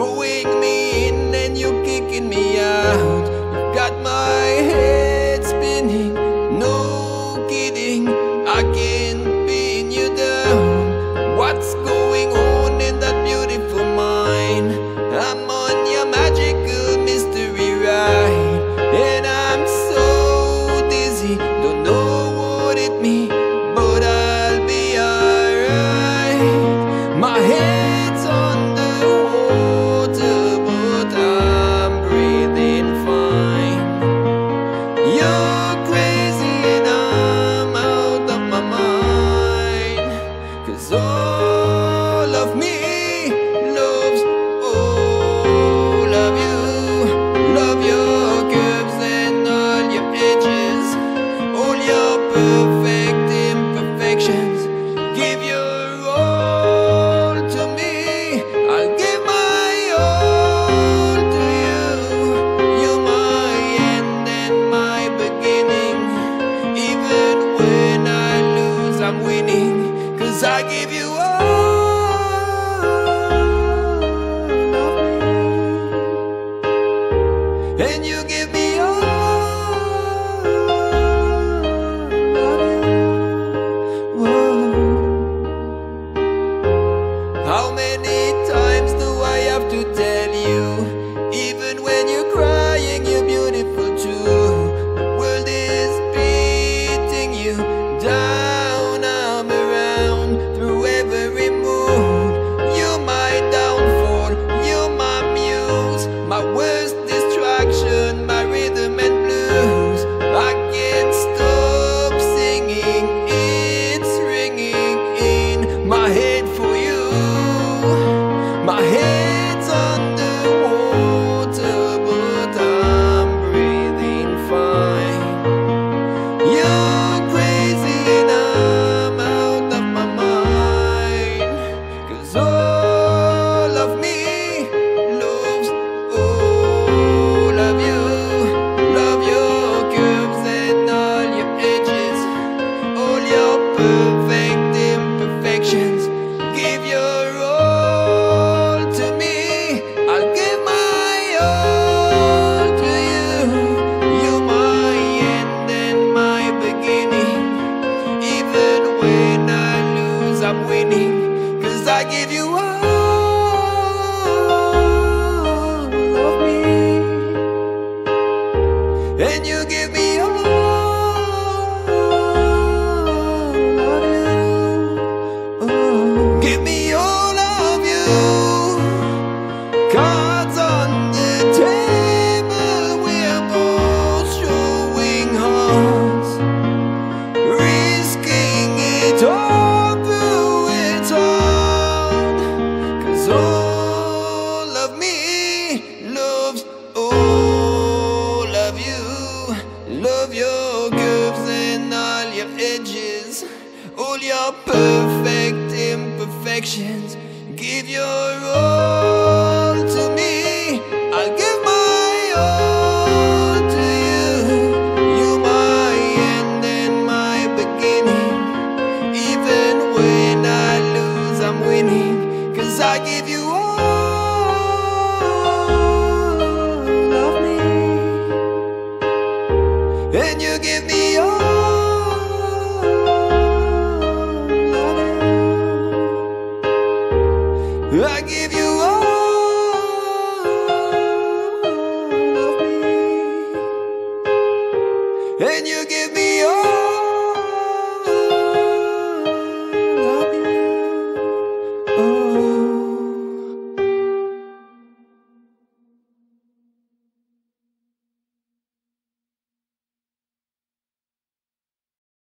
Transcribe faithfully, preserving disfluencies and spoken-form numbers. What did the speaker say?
throwing me in and you're kicking me out. You've got my head spinning, no kidding, I can't pin you down. What's going on in that beautiful mind? I'm on your magical mystery ride, and I'm so dizzy, don't know what it means, but I'll be alright. My head's on the I give you all of me, and you give me all of you. Whoa. How many times do I have to tell you? Even when you're crying, you're beautiful too. The world is beating you down for you. My head's underwater, but I'm breathing fine. You're crazy and I'm out of my mind, 'cause all of me loves all of you. Love your curves and all your edges, all your perfect imperfections. I'm winning, 'cause I give you all of me, and you give me all of you. Oh, give me all of you. Cards on the table, we're both showing hearts, risking it all. All of me loves all of you. Love your curves and all your edges, all your perfect imperfections. Give your all to me, I'll give my all to you. You're my end and my beginning, even when I lose, I'm winning, 'cause I give you all of me, and you give me